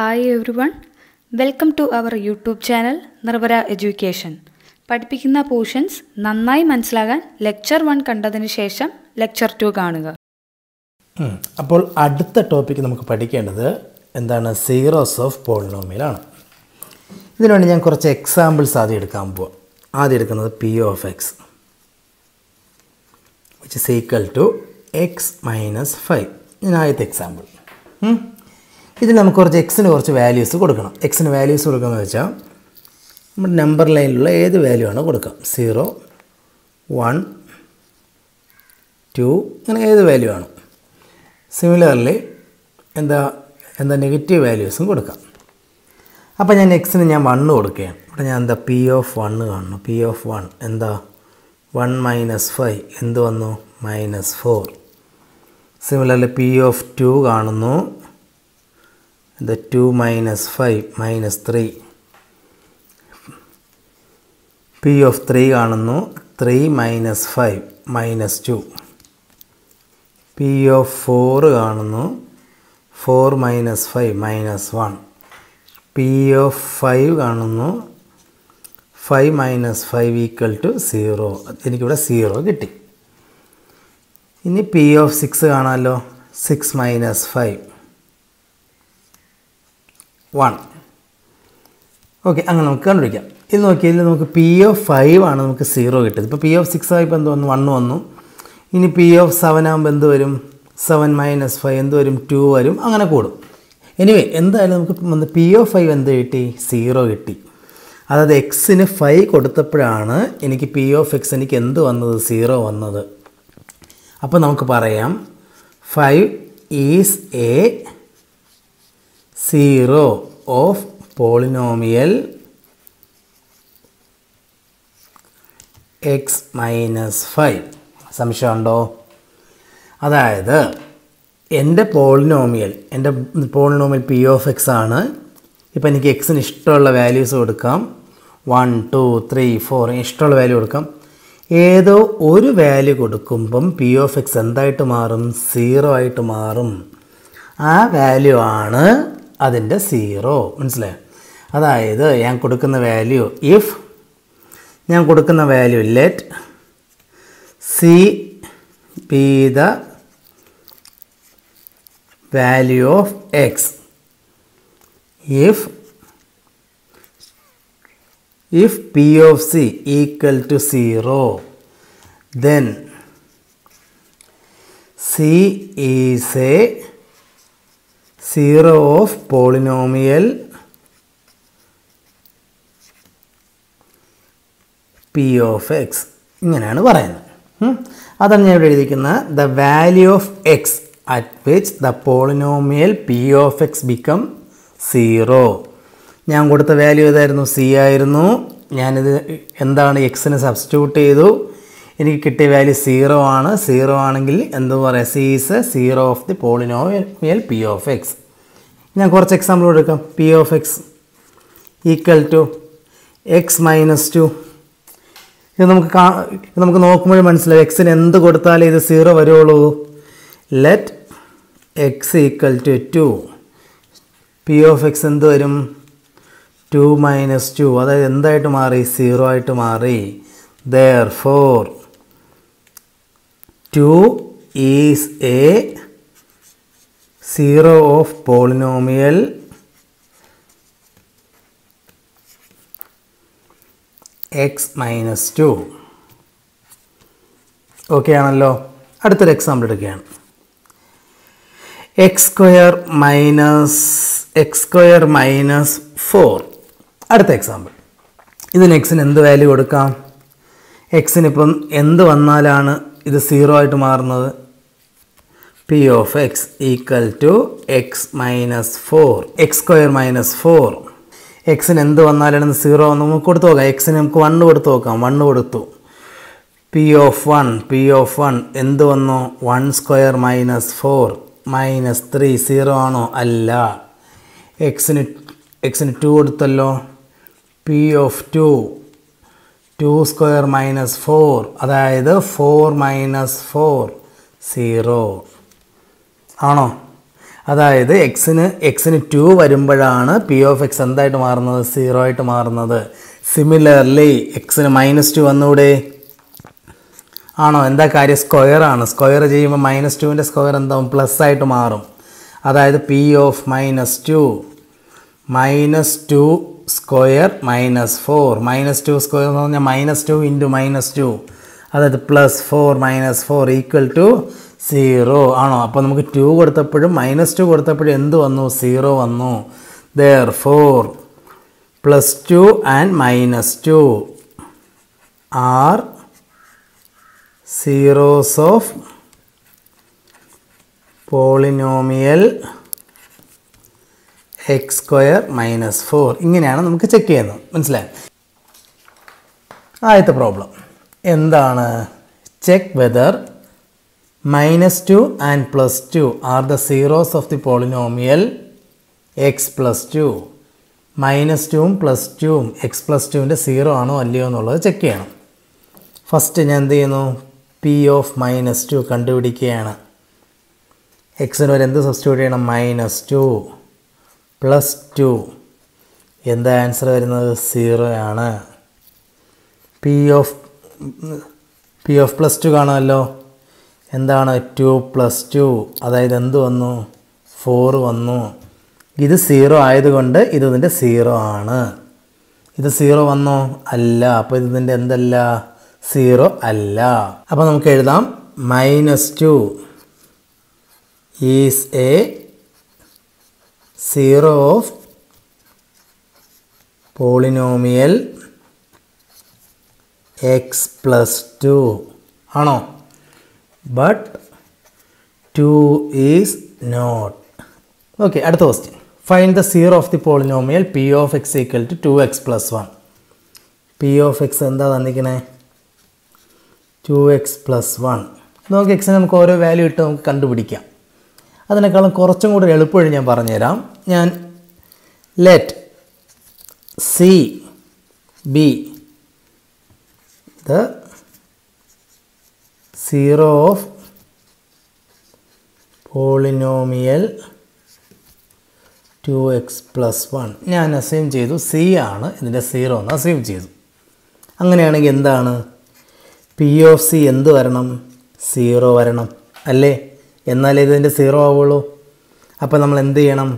Hi everyone, welcome to our YouTube channel Narvara Education. പഠിപ്പിക്കുന്ന portions നന്നായി മനസ്സിലാക്കാൻ lecture 1 കണ്ടതിനു ശേഷം ലെക്ചർ 2 കാണുക. അപ്പോൾ അടുത്ത ടോപ്പിക് നമുക്ക് പഠിക്കേണ്ടത് എന്താണ് സീറോസ് ഓഫ് പോളിനോമിയൽ ആണ്. ഇതിനുവേണ്ടി ഞാൻ കുറച്ച് എക്സാമ്പിൾസ് ആദ്യം എടുക്കാൻ പോവാം. ആദ്യം എടുക്കുന്നത് p of x which is equal to x minus 5. This is the example. This is the x values. X values are number line. Value 0, 1, 2. Value. Similarly, the negative values then x is 1. P of 1. P of 1. 1 minus 5. Minus 4. Similarly, p of 2 is the 2 minus 5 minus 3. P of 3 is 3 minus 5 minus 2. P of 4 is 4 minus 5 minus 1. P of 5 is 5 minus 5 equal to 0. That is 0. This is p of 6 6 minus 5 1. Okay, this p of 5 is 0. P of 6 is 1. This p of 7 is 7 minus 5 is 2. Anyway, p of 5 is 0. That is x is 5. P of x is 0. Appo namakku parayam 5 is a zero of polynomial x minus 5. Samshayam undo? Adayathu ende polynomial p of x aanu. Ipo enikku x nu ishtamulla values kodukkam 1 2 3 4 ishtamulla value kodukkam. ഏതോ ഒരു value കൊടുക്കുമ്പോൾ p of x എന്തായിട്ട് മാറും 0 ആയിട്ട് മാറും. ആ value ആണ് അതിന്റെ 0. മനസ്സിലായോ? അതായത് ഞാൻ കൊടുക്കുന്ന വാല്യൂ if ഞാൻ കൊടുക്കുന്ന value let c be the value of x if p of c equal to 0, then c is a zero of polynomial p of x. The value of x at which the polynomial p of x become 0. I will value of c. I will substitute the value 0. 0 c is 0 of the polynomial p of x. I will example p of x equal to x minus 2. We will see x is 0. Let x equal to 2. P of x is 2 minus 2, that is 0. Therefore, 2 is a 0 of polynomial x minus 2. Okay, now let's example again. x square minus 4. That's example. This is x in the value. X in the value is 0. P of x equal to x minus 4. X square minus 4. X in the value is 0. X in 1. P of 1. In the 1 square minus 4. Minus 3. 0 alla. X in 2. P of 2, 2 square minus 4, that is 4 minus 4, 0. That അതായത് x ന് 2 വരുമ്പോഴാണ് p of x എന്തായിട്ട് മാറുന്നത് 0 ആയിട്ട് മാറുന്നത് similarly x ന് -2 വന്നൂടെ ആണോ എന്താ കാര്യം സ്ക്വയർ ആണ് സ്ക്വയർ ചെയ്യുമ്പോൾ -2 ന്റെ സ്ക്വയർ എന്താവും പ്ലസ് ആയിട്ട് മാറും അതായത് p of -2 സ്ക്വയർ -4 -2 സ്ക്വയർ എന്ന് പറഞ്ഞാൽ -2 into -2 അതായത് +4 -4 equal to 0 ആണോ അപ്പോൾ നമുക്ക് 2 കൊടുത്തപ്പോഴും -2 കൊടുത്തപ്പോഴും എന്ത് വന്നു 0 വന്നു therefore +2 and -2 are zeros of polynomial x square -4 ഇങ്ങനെയാണ് നമുക്ക് ചെക്ക് ചെയ്യുന്നത് മനസ്സിലായോ ആദ്യത്തെ പ്രോബ്ലം എന്താണ് check whether -2 and +2 are the zeros of the polynomial x +2. -2 and +2 x +2 is 0 or no, check it. First, p of -2 conduvidicana. X and y substitute -2 +2. And the answer is 0. P of +2 is എന്താണ് 2 + 2 അതായത് എന്തു വന്നു 4 വന്നു ഇത് 0 ആയതുകൊണ്ട് ഇത് ഇതിന്റെ 0 ആണ് ഇത് 0 വന്നോ അല്ല അപ്പോൾ ഇത് ഇതിന്റെ എന്തല്ല 0 അല്ല അപ്പോൾ നമുക്ക് എഴുതാം -2 is a zero of polynomial x +2 ആണോ But 2 is not. Okay, at the question. Find the zero of the polynomial p of x equal to 2x plus 1. P of x and the 2x plus 1. No x and value term can do it. And let C be the zero of polynomial 2x + 1. Now assume C is 0. Assume cheedu. Anganeyane endana p of c endu varanam 0 varanam. Alle ennale idinte 0 avullo. Appo nammal endu cheyanam?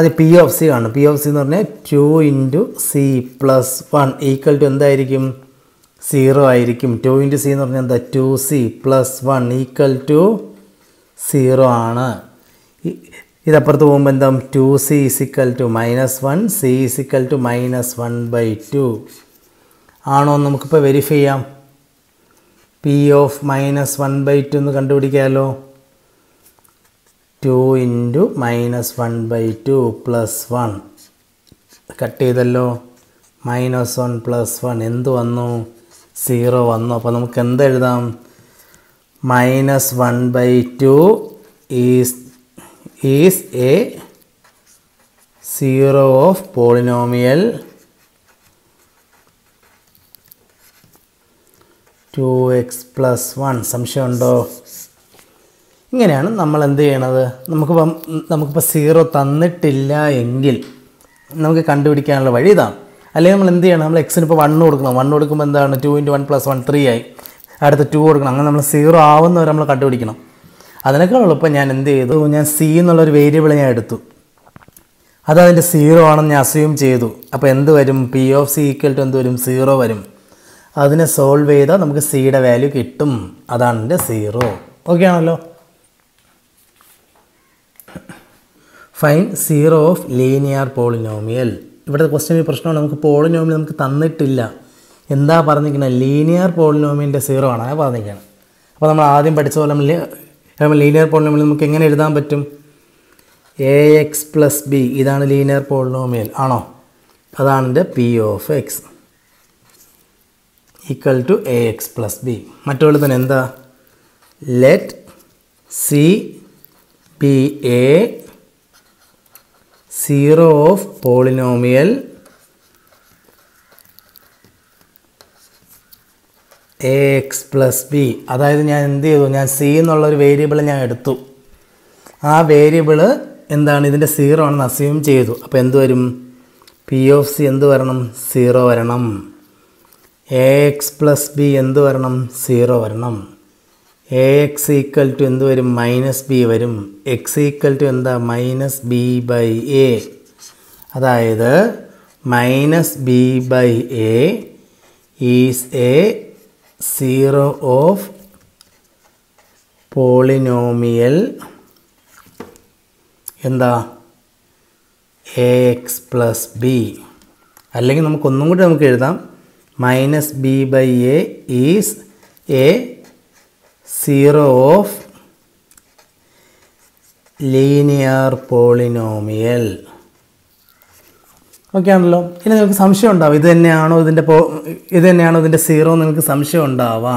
Adu p of c aanu. P of c ennu parnay 2 × c + 1 equal to endayirikkum 0 ആയിരിക്കും 2 × c എന്ന് പറഞ്ഞാൽ എന്താ 2c + 1 equal to 0 ആണ് ഇതപ്പുറത്ത് പോകുമ്പോൾ എന്താ 2c is equal to -1 c is equal to -1/2 ആണോ നമുക്ക് ഇപ്പോൾ വെരിഫൈ ചെയ്യാം p of -1/2 എന്ന് കണ്ടുപിടിക്കാലോ 2 × -1/2 +1 കട്ട് ചെയ്തല്ലോ -1 + 1 എന്ത് വന്നു 0 വന്നു അപ്പോൾ നമുക്ക് എന്ത് എഴുതാം -1/2 is a zero of polynomial 2x + 1 സംശയം ഉണ്ടോ ഇങ്ങനെയാണ് നമ്മൾ എന്ത് ചെയ്യണത് നമുക്കിപ്പോൾ 0 തന്നിട്ടില്ല എങ്കിൽ നമുക്ക് കണ്ടുപിടിക്കാനുള്ള വഴി ഇതാണ് അല്ലേ നമ്മൾ എന്ത് ചെയ്യണം നമ്മൾ x ന് ഇപ്പോൾ 1 കൊടുക്കണം 1 കൊടുക്കുമ്പോൾ എന്താണ് 2 × 1 + 1 3 ആയി അടുത്ത 2 കൊടുക്കണം അങ്ങനെ നമ്മൾ 0 ആവുന്നവരെ നമ്മൾ കണ്ടുപിടിക്കണം അതിനേക്കാൾ എളുപ്പം ഞാൻ എന്ത് ചെയ്തു ഞാൻ c എന്നുള്ളൊരു വേരിയബിൾ ഞാൻ എടുത്തു അത് അതിൻ്റെ 0 ആണെന്ന് ഞാൻ അസ്യൂം ചെയ്തു അപ്പോൾ എന്ത് വരും p of c = എന്ത് വരും 0 വരും അതിനെ സോൾവ് ചെയ്താൽ നമുക്ക് c യുടെ വാല്യൂ കിട്ടും അതാണ് എൻ്റെ 0 ഓക്കേ ആണല്ലോ find zero of linear polynomial ഇവിടെ ക്വസ്റ്റ്യൻ പ്രശ്നമാണ് നമുക്ക് പോളിനോമിയൽ നമുക്ക് തന്നിട്ടില്ല എന്താ പറഞ്ഞിരിക്കുന്നത് ലീനിയർ പോളിനോമിയലിന്റെ 0 ആണ് പറഞ്ഞിരിക്കുന്നത് അപ്പോൾ നമ്മൾ ആദ്യം പഠിച്ച പോലെ നമ്മൾ ലീനിയർ പോളിനോമിയൽ നമുക്ക് എങ്ങനെ എഴുതാൻ പറ്റും ax + b ഇതാണ് ലീനിയർ പോളിനോമിയൽ ആണോ അതാണ് the p of x equal to ax + b മറ്റൊരു തന്നെ എന്താ let c be a zero of polynomial ax + b അതായത് ഞാൻ എന്ത് ചെയ്തു ഞാൻ c എന്നുള്ള ഒരു വേരിയബിൾ ഞാൻ എടുത്തു ആ വേരിയബിൾ എന്താണ് ഇതിന്റെ 0 ആണെന്ന് അസ്യൂം ചെയ്തു അപ്പോൾ എന്തു വരും p of c എന്തു വരണം 0 വരണം ax + b എന്തു വരണം 0 വരണം ax = എന്തു വരും - b വരും x = എന്താ - b / a അതായത് - b / a is a 0 of polynomial Enda ax plus b. Alleghi namakku minus b by a is a 0 of linear polynomial. Okay, analo. Ini nilku samshayam undava. Idu ennaano idinte 0 ennu nilku samshayam undava.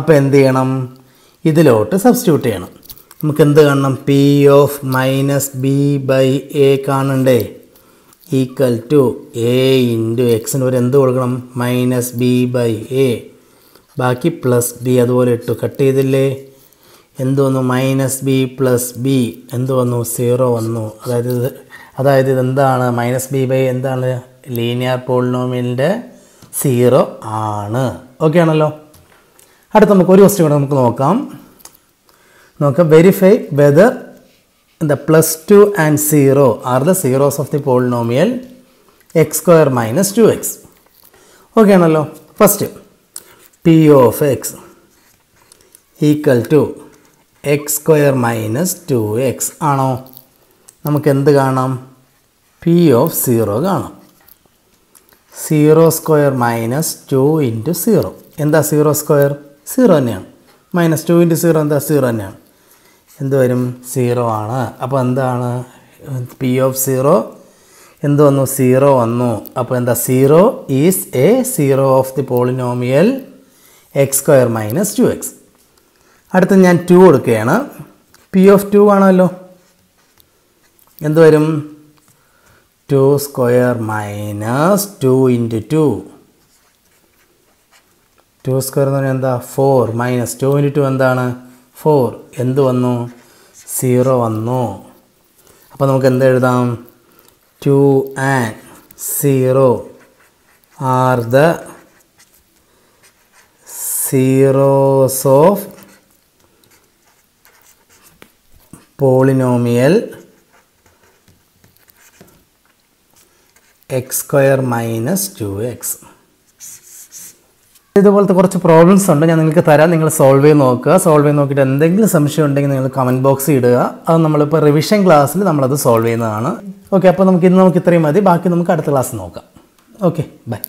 Appo endu cheyanam idilotte substitute cheyanam. P of minus b by a kanande equal to a into x and minus b by a. Baki plus b adore to cut the le minus b plus b and no 0 and no other than the minus b by and the linear polynomial de 0 ana. Okay, analo. At the Makurios. Now, verify whether the plus 2 and 0 are the zeros of the polynomial x square minus 2x. Okay, now first p of x equal to x square minus 2x. Ano, namakendagana p of 0 gana 0 square minus 2 into 0. In the 0 square 0 nyan. Minus 2 into 0 and the 0 nyan. And the 0 ana upon the p of 0 and the 0 and no upon the 0 is a 0 of the polynomial x square minus 2x. At the nyan 2 or cana p of 2 analo and the 2 square minus 2 into 2. 2 square and the 4 minus 2 into 2 and the 4 endu vannu 0 vannu appo namukku endu ezhudam 2 and 0 are the zeros of polynomial x square minus 2x. ഇതുപോലത്തെ കുറച്ച് problems ഉണ്ട് ഞാൻ നിങ്ങൾക്ക് തരാം നിങ്ങൾ solve ചെയ്ത് നോക്കിയിട്ട് എന്തെങ്കിലും സംശയം ഉണ്ടെങ്കിൽ നിങ്ങൾ കമന്റ് ബോക്സിൽ ഇടുക അത് നമ്മൾ ഇപ്പോൾ റിവിഷൻ ക്ലാസ്സിൽ നമ്മൾ അത് സോൾവ് ചെയ്യുന്നതാണ് ഓക്കേ അപ്പോൾ നമുക്ക് ഇത്രയും മതി ബാക്കി നമുക്ക് അടുത്ത ക്ലാസ്സിൽ നോക്കാം ഓക്കേ ബൈ